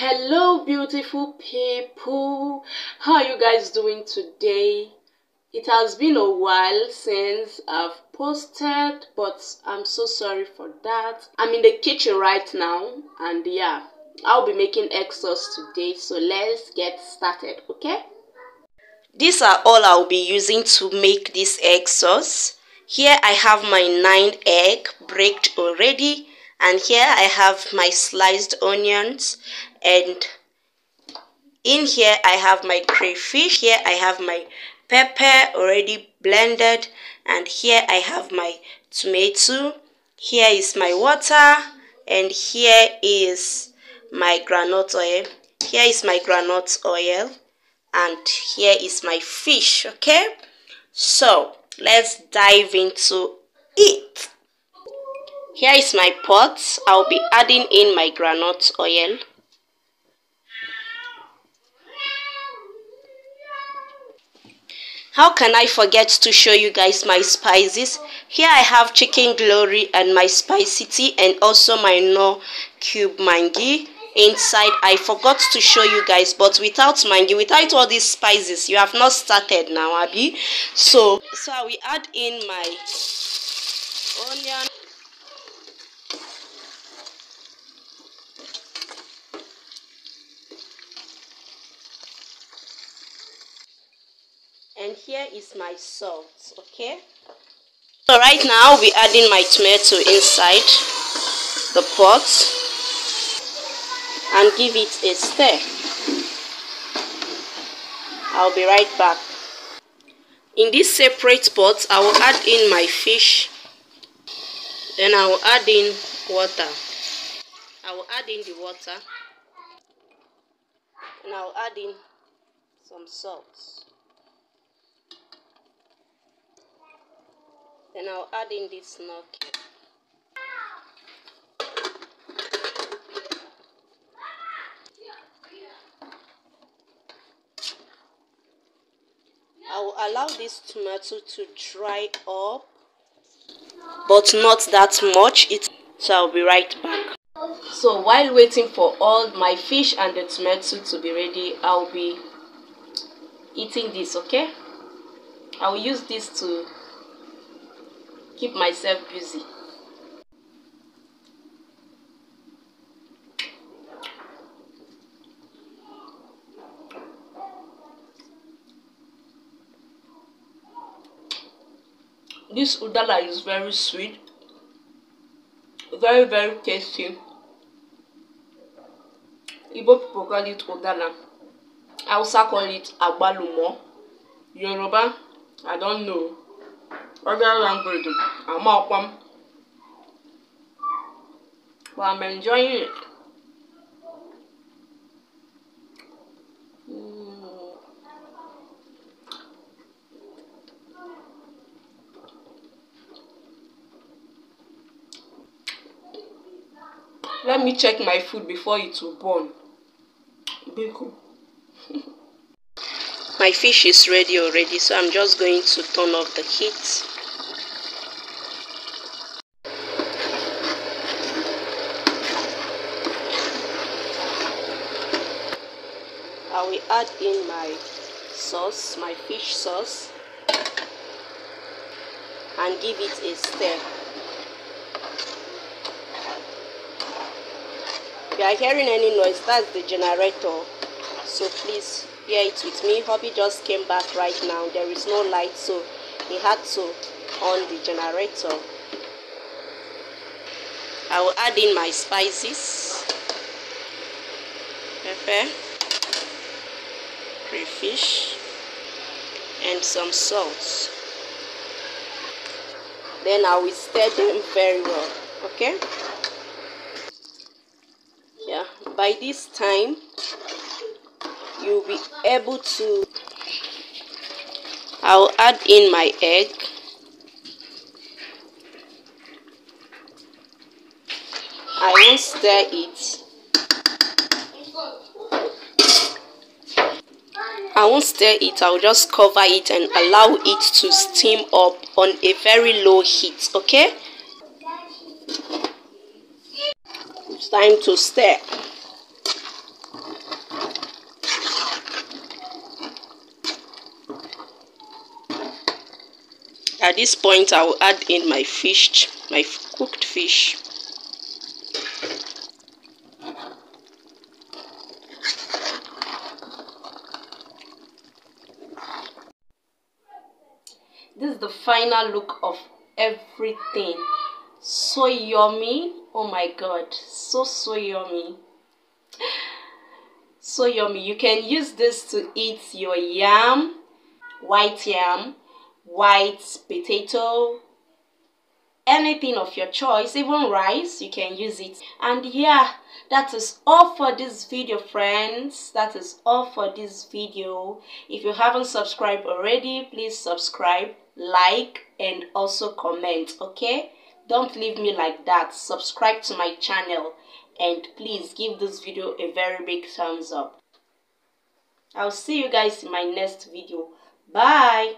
Hello beautiful people, how are you guys doing today? It has been a while since I've posted, but I'm so sorry for that. I'm in the kitchen right now and yeah, I'll be making egg sauce today, so let's get started. Okay, these are all I'll be using to make this egg sauce. Here I have my 9 egg breaked already, and here I have my sliced onions, and in here I have my crayfish. Here I have my pepper already blended, and here I have my tomato. Here is my water, and here is my granite oil. Here is my granite oil, and here is my fish. Okay, so let's dive into it. Here is my pot. I'll be adding in my granite oil. How can I forget to show you guys my spices? Here I have chicken glory and my spicy tea, and also my no cube mangi. Inside, I forgot to show you guys, but without mangi, without all these spices, you have not started now, Abby. So I will add in my onion. And here is my salt, okay? So right now, I'll be adding my tomato inside the pot and give it a stir. I'll be right back. In this separate pot, I will add in my fish, then I will add in water. I will add in the water, and I will add in some salt. Then I will add in this gnocchi. I will allow this tomato to dry up, but not that much. So I'll be right back. So while waiting for all my fish and the tomato to be ready, I'll be eating this, okay? I'll use this to keep myself busy. This udala is very sweet, very, very tasty. Ibo people call it udala. I also call it abalumo. Yoruba, I don't know. Other language, I'm welcome. But I'm enjoying it. Let me check my food before it will burn. My fish is ready already, so I'm just going to turn off the heat. I will add in my sauce, my fish sauce, and give it a stir. If you are hearing any noise, that's the generator, so please bear it with me. Hubby just came back right now. There is no light, so he had to on the generator. I will add in my spices: pepper, crayfish, and some salt. Then I will stir them very well, okay? By this time, you'll be able to. I'll add in my egg. I won't stir it. I'll just cover it and allow it to steam up on a very low heat, okay? It's time to stir. At this point, I will add in my fish, my cooked fish. This is the final look of everything. So yummy. Oh my god, so yummy, so yummy. You can use this to eat your yam, white yam, white potato, anything of your choice, even rice, you can use it. And yeah, that is all for this video, friends. That is all for this video. If you haven't subscribed already, please subscribe, like, and also comment, okay? Don't leave me like that. Subscribe to my channel and please give this video a very big thumbs up. I'll see you guys in my next video. Bye.